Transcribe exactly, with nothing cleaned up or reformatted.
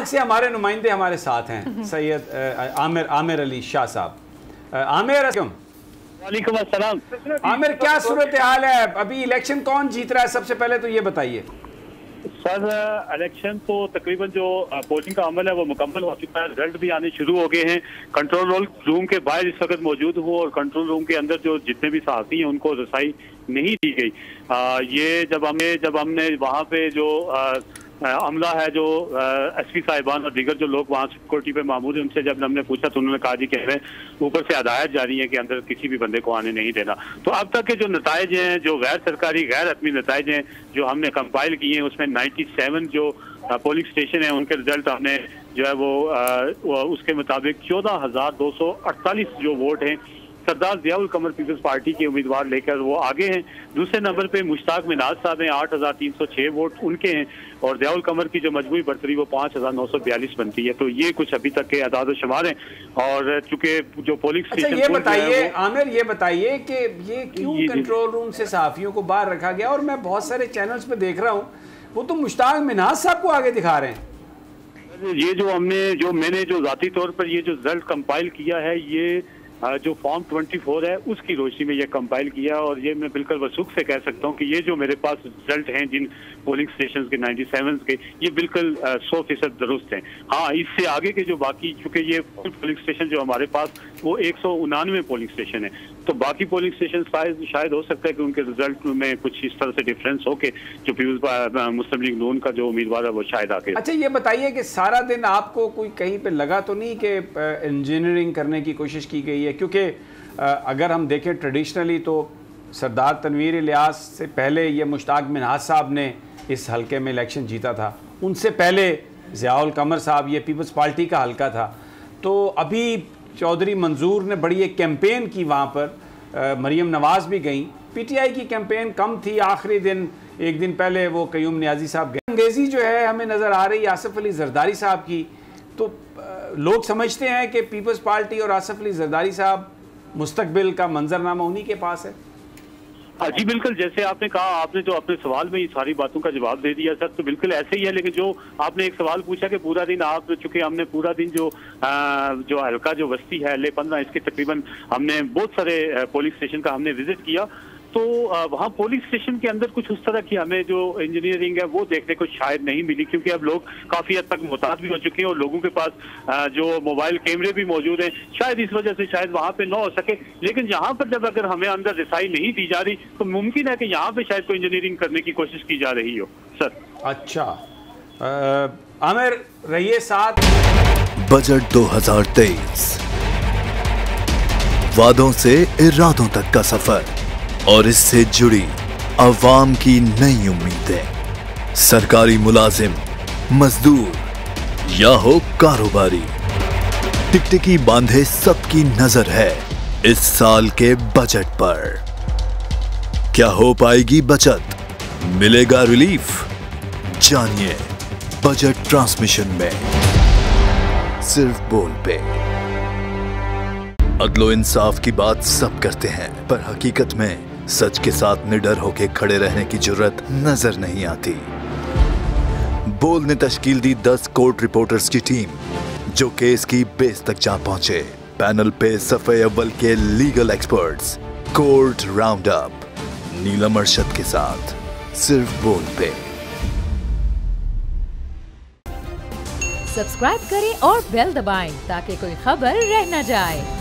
इतफाक से हमारे नुमाइंदे हमारे साथ हैं सैयद आमिर आमिर अली शाह साहब। आमिर वालेकुम अस्सलाम। आमिर, क्या सूरत हाल है अभी? इलेक्शन कौन जीत रहा है सबसे पहले तो ये बताइए। सर इलेक्शन तो तकरीबन जो पोलिंग का अमल है वो मुकम्मल हो चुका है, रिजल्ट भी आने शुरू हो गए हैं। कंट्रोल रूम के बाहर इस वक्त मौजूद हुआ और कंट्रोल रूम के अंदर जो जितने भी साथी हैं उनको रसाई नहीं दी गई। आ, ये जब हमें जब हमने वहाँ पे जो आ, अमला है जो एस पी साहिबान और दीगर जो लोग वहाँ सिक्योरिटी पे मामूल है उनसे जब हमने पूछा तो उन्होंने कहा जी कह रहे हैं ऊपर से हदायत जारी है कि अंदर किसी भी बंदे को आने नहीं देना। तो अब तक के जो नताइज हैं, जो गैर सरकारी गैर रस्मी नताइज हैं जो हमने कंपाइल किए हैं, उसमें नाइन्टी सेवन जो पोलिंग स्टेशन है उनके रिजल्ट हमने जो है वो आ, उसके मुताबिक चौदह हजार दो सौ अड़तालीस जो वोट हैं सरदार दयाल कमर पीपल्स पार्टी के उम्मीदवार लेकर वो आगे हैं। दूसरे नंबर पे मुश्ताक मिनासा साहब हैं, आठ हजार तीन सौ छह वोट उनके हैं और दयाल कमर की जो मजमूई बढ़तरी वो पाँच हजार नौ सौ बयालीस बनती है। तो ये कुछ अभी तक के अदाद शुमार हैं और चूंकि जो पोलिंग स्टेशन। अच्छा, ये बताइए आमिर, ये बताइए कि ये क्यों कंट्रोल रूम से सहाफियों को बाहर रखा गया? और मैं बहुत सारे चैनल्स पे देख रहा हूँ वो तो मुश्ताक मिनासा साहब को आगे दिखा रहे हैं। ये जो हमने जो मैंने जो जाती तौर पर ये जो रिजल्ट कंपाइल किया है ये जो फॉर्म चौबीस है उसकी रोशनी में ये कंपाइल किया और ये मैं बिल्कुल वसूख से कह सकता हूँ कि ये जो मेरे पास रिजल्ट हैं जिन पोलिंग स्टेशन के सत्तानवे के ये बिल्कुल सौ फीसद दुरुस्त हैं। हाँ, इससे आगे के जो बाकी चूँकि ये पोलिंग स्टेशन जो हमारे पास वो एक सौ उनानवे पोलिंग स्टेशन है तो बाकी पोलिंग स्टेशन शायद शायद हो सकता है कि उनके रिजल्ट में कुछ इस तरह से डिफरेंस हो के जो पीपल्स मुस्लिम लीग नून का जो उम्मीदवार है वो शायद आके। अच्छा, ये बताइए कि सारा दिन आपको कोई कहीं पर लगा तो नहीं कि इंजीनियरिंग करने की कोशिश की गई है? क्योंकि अगर हम देखें ट्रेडिशनली तो सरदार तनवीर लियास से पहले ये मुश्ताक मिनास साहब ने इस हलके में इलेक्शन जीता था, उनसे पहले ज़ियाउल कमर साहब, ये पीपल्स पार्टी का हलका था। तो अभी चौधरी मंजूर ने बड़ी एक कैंपेन की, वहाँ पर मरीम नवाज भी गई। पीटीआई की कैंपेन कम थी, आखिरी दिन एक दिन पहले वो कयूम नियाजी साहब गए। अंग्रेजी जो है हमें नज़र आ रही आसफ अली जरदारी साहब की। तो लोग समझते हैं कि पीपल्स पार्टी और आसफ अली जरदारी साहब मुस्तकबिल का मंजरनामा उन्हीं के पास है। जी बिल्कुल, जैसे आपने कहा, आपने जो अपने सवाल में ये सारी बातों का जवाब दे दिया सर, तो बिल्कुल ऐसे ही है। लेकिन जो आपने एक सवाल पूछा कि पूरा दिन आप, चूंकि हमने पूरा दिन जो आ, जो हल्का जो बस्ती है ले पंद्रह इसके तकरीबन हमने बहुत सारे पोलिंग स्टेशन का हमने विजिट किया तो वहाँ पोलिंग स्टेशन के अंदर कुछ उस तरह की हमें जो इंजीनियरिंग है वो देखने को शायद नहीं मिली क्योंकि अब लोग काफ़ी हद तक मोहताज भी हो चुके हैं और लोगों के पास जो मोबाइल कैमरे भी मौजूद हैं, शायद इस वजह से शायद वहाँ पे ना हो सके। लेकिन यहाँ पर जब अगर हमें अंदर रिसाई नहीं दी जा रही तो मुमकिन है कि यहाँ पर शायद कोई इंजीनियरिंग करने की कोशिश की जा रही हो सर। अच्छा आमिर, रहिए साथ। बजट दो हजार तेईस वादों से इरादों तक का सफर और इससे जुड़ी आवाम की नई उम्मीदें, सरकारी मुलाजिम, मजदूर या हो कारोबारी, टिकटिकी बांधे सबकी नजर है इस साल के बजट पर। क्या हो पाएगी बचत, मिलेगा रिलीफ? जानिए बजट ट्रांसमिशन में सिर्फ बोल पे। अदलो इंसाफ की बात सब करते हैं पर हकीकत में सच के साथ निडर होके खड़े रहने की जरूरत नजर नहीं आती। बोल ने तश्कील दी दस कोर्ट रिपोर्टर्स की टीम जो केस की बेस तक जा पहुंचे। पैनल पे सफे अव्वल के legal experts, court round up, Neelam Arshad के साथ सिर्फ बोल पे। सब्सक्राइब करें और बेल दबाएं ताकि कोई खबर रह न जाए।